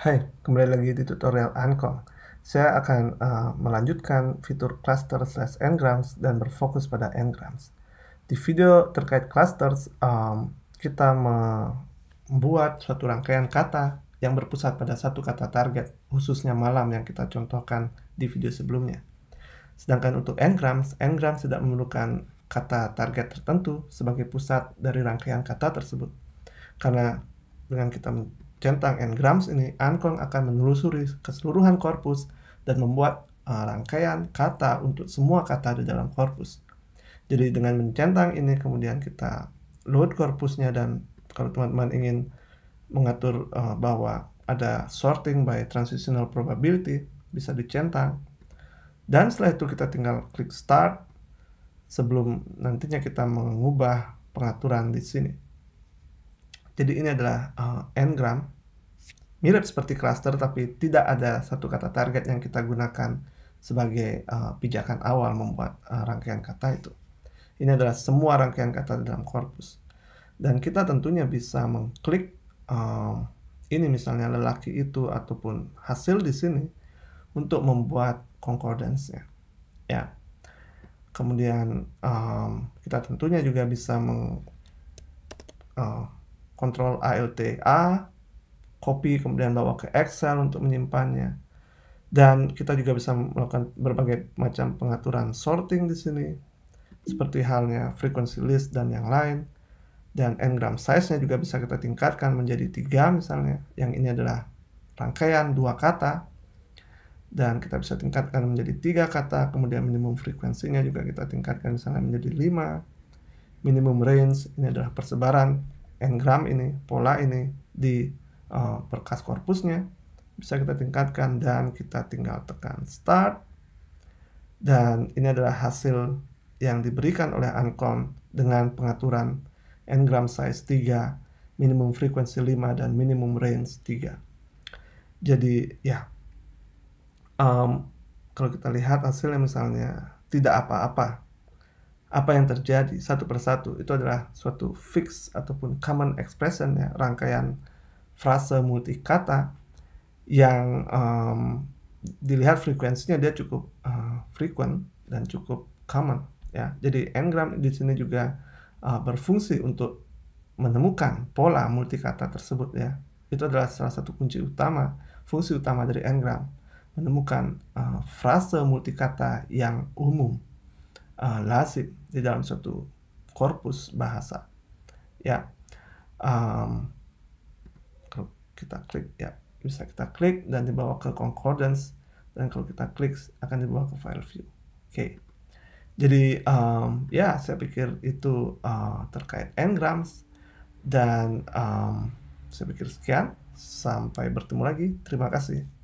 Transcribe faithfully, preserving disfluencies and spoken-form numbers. Hai, kembali lagi di tutorial AntConc. Saya akan uh, melanjutkan fitur cluster slash ngrams dan berfokus pada ngrams. Di video terkait clusters, um, kita membuat suatu rangkaian kata yang berpusat pada satu kata target, khususnya malam yang kita contohkan di video sebelumnya. Sedangkan untuk ngrams, ngrams tidak memerlukan kata target tertentu sebagai pusat dari rangkaian kata tersebut. Karena dengan kita centang ngrams ini, AntConc akan menelusuri keseluruhan korpus dan membuat uh, rangkaian kata untuk semua kata di dalam korpus. Jadi dengan mencentang ini kemudian kita load korpusnya, dan kalau teman-teman ingin mengatur uh, bahwa ada sorting by transitional probability, bisa dicentang. Dan setelah itu kita tinggal klik start sebelum nantinya kita mengubah pengaturan di sini. Jadi ini adalah uh, ngram, mirip seperti cluster tapi tidak ada satu kata target yang kita gunakan sebagai uh, pijakan awal membuat uh, rangkaian kata itu. Ini adalah semua rangkaian kata dalam korpus. Dan kita tentunya bisa mengklik uh, ini, misalnya lelaki itu ataupun hasil di sini untuk membuat concordance-nya. Ya. Kemudian um, kita tentunya juga bisa meng uh, Ctrl Alt A, copy kemudian bawa ke Excel untuk menyimpannya. Dan kita juga bisa melakukan berbagai macam pengaturan sorting di sini, seperti halnya frequency list dan yang lain. Dan ngram size-nya juga bisa kita tingkatkan menjadi tiga misalnya. Yang ini adalah rangkaian dua kata. Dan kita bisa tingkatkan menjadi tiga kata, kemudian minimum frekuensinya juga kita tingkatkan misalnya menjadi lima. Minimum range, ini adalah persebaran ngram ini, pola ini di uh, berkas korpusnya bisa kita tingkatkan, dan kita tinggal tekan start. Dan ini adalah hasil yang diberikan oleh AntConc dengan pengaturan ngram size tiga, minimum frequency lima, dan minimum range tiga. Jadi ya, um, kalau kita lihat hasilnya misalnya tidak apa-apa. Apa yang terjadi satu persatu itu adalah suatu fix ataupun common expression, ya, rangkaian frase multi kata yang um, dilihat frekuensinya dia cukup uh, frequent dan cukup common, ya. Jadi ngram di sini juga uh, berfungsi untuk menemukan pola multi kata tersebut, ya. Itu adalah salah satu kunci utama, fungsi utama dari ngram, menemukan uh, frase multi kata yang umum, Uh, lazim di dalam suatu korpus bahasa, ya. Um, kalau kita klik, ya, bisa kita klik dan dibawa ke concordance, dan kalau kita klik akan dibawa ke file view. Oke, okay. Jadi um, ya, saya pikir itu uh, terkait ngrams, dan um, saya pikir sekian, sampai bertemu lagi. Terima kasih.